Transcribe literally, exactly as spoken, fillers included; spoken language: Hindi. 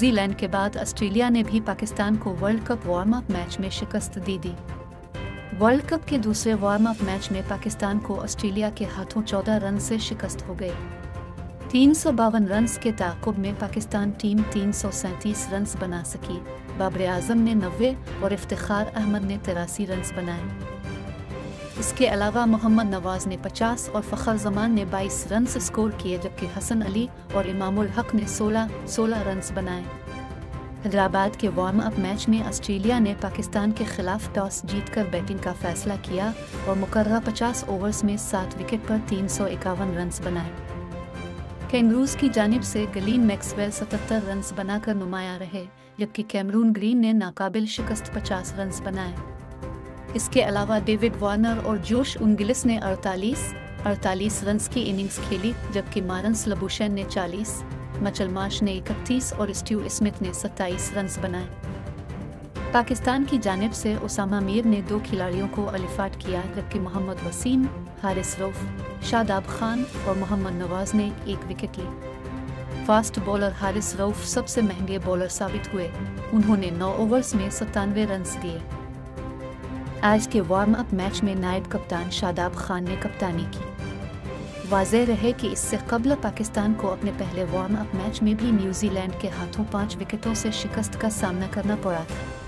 न्यूजीलैंड के बाद ऑस्ट्रेलिया ने भी पाकिस्तान को world cup warm up match में शिकस्त दे दी। वर्ल्ड कप के दूसरे वार्म अप मैच में पाकिस्तान को ऑस्ट्रेलिया के हाथों चौदह रन से शिकस्त हो गई। तीन सौ बावन रन के ताकुब में पाकिस्तान टीम तीन सौ सैंतीस रन बना सकी। बाबर आजम ने नब्बे और इफ्तिखार अहमद ने तिरासी रन बनाए। इसके अलावा मोहम्मद नवाज ने पचास और फ़खर जमान ने बाईस रन स्कोर किए, जबकि हसन अली और इमामुल हक ने सोलह सोलह रन बनाए। हैदराबाद के वार्म अप मैच में ऑस्ट्रेलिया ने पाकिस्तान के खिलाफ टॉस जीतकर बैटिंग का फैसला किया और मुकर्रर पचास ओवर्स में सात विकेट पर तीन सौ इक्यावन रन बनाए। कैंगरूज की जानिब से गलीन मैक्सवेल सतहत्तर रन बनाकर नुमाया रहे, जबकि कैमरून ग्रीन ने नाकाबिल शिकस्त पचास रन बनाए। इसके अलावा डेविड वार्नर और जोश उनगिलिस ने अड़तालीस अड़तालीस रन की इनिंग्स खेली, जबकि मार्नस लबुशैन ने चालीस, मचलमाश ने इकतीस और स्टीव स्मिथ ने सत्ताईस रन बनाए। पाकिस्तान की जानिब से उसामा मीर ने दो खिलाड़ियों को अलिफाट किया, जबकि मोहम्मद वसीम, हारिस रऊफ, शादाब खान और मोहम्मद नवाज ने एक विकेट ली। फास्ट बॉलर हारिस रऊफ सबसे महंगे बॉलर साबित हुए। उन्होंने नौ ओवर्स में सत्तानवे रन दिए। आज के वार्म अप मैच में नायब कप्तान शादाब खान ने कप्तानी की। वाजह रहे कि इससे कबल पाकिस्तान को अपने पहले वार्म अप मैच में भी न्यूजीलैंड के हाथों पाँच विकेटों से शिकस्त का सामना करना पड़ा था।